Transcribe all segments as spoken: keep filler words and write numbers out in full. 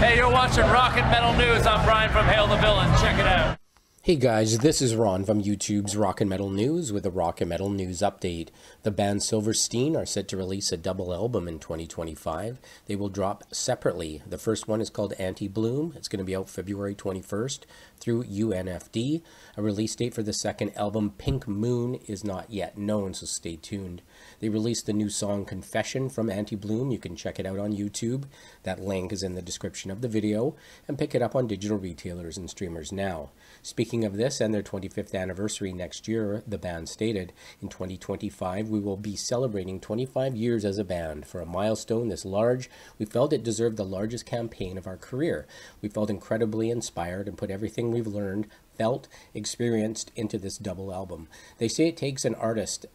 Hey, you're watching Rocket Metal News. I'm Brian from Hail the Villain. Check it out. Hey guys, this is Ron from YouTube's Rock and Metal News with a Rock and Metal News update. The band Silverstein are set to release a double album in twenty twenty-five. They will drop separately. The first one is called Antibloom. It's going to be out February twenty-first through U N F D. A release date for the second album, Pink Moon, is not yet known, so stay tuned. They released the new song Confession from Antibloom. You can check it out on YouTube. That link is in the description of the video, and pick it up on digital retailers and streamers now. Speaking of this and their twenty-fifth anniversary next year, the band stated, "In twenty twenty-five, we will be celebrating twenty-five years as a band. For a milestone this large, we felt it deserved the largest campaign of our career. We felt incredibly inspired and put everything we've learned, felt, experienced into this double album." They say it takes an artist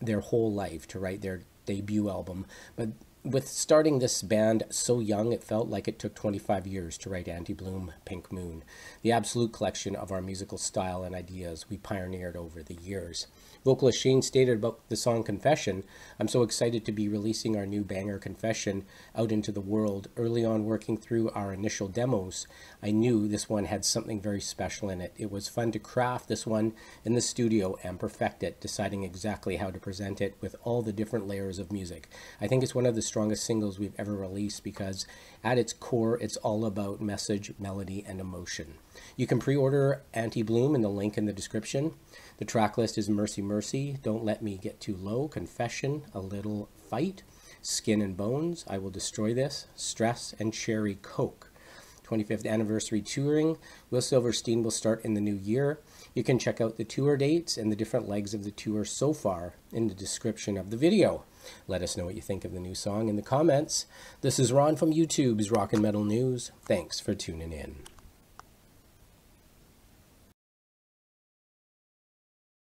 their whole life to write their debut album, but with starting this band so young, it felt like it took twenty-five years to write Antibloom, Pink Moon, the absolute collection of our musical style and ideas we pioneered over the years. Vocalist Shane stated about the song Confession, "I'm so excited to be releasing our new banger Confession out into the world. Early on working through our initial demos, I knew this one had something very special in it. It was fun to craft this one in the studio and perfect it, deciding exactly how to present it with all the different layers of music. I think it's one of the strongest singles we've ever released because at its core it's all about message, melody, and emotion." You can pre-order Antibloom in the link in the description. The track list is Mercy Mercy, Don't Let Me Get Too Low, Confession, A Little Fight, Skin and Bones, I Will Destroy This, Stress, and Cherry Coke. twenty-fifth anniversary touring with Silverstein will start in the new year. You can check out the tour dates and the different legs of the tour so far in the description of the video. Let us know what you think of the new song in the comments. This is Ron from YouTube's Rock and Metal News. Thanks for tuning in.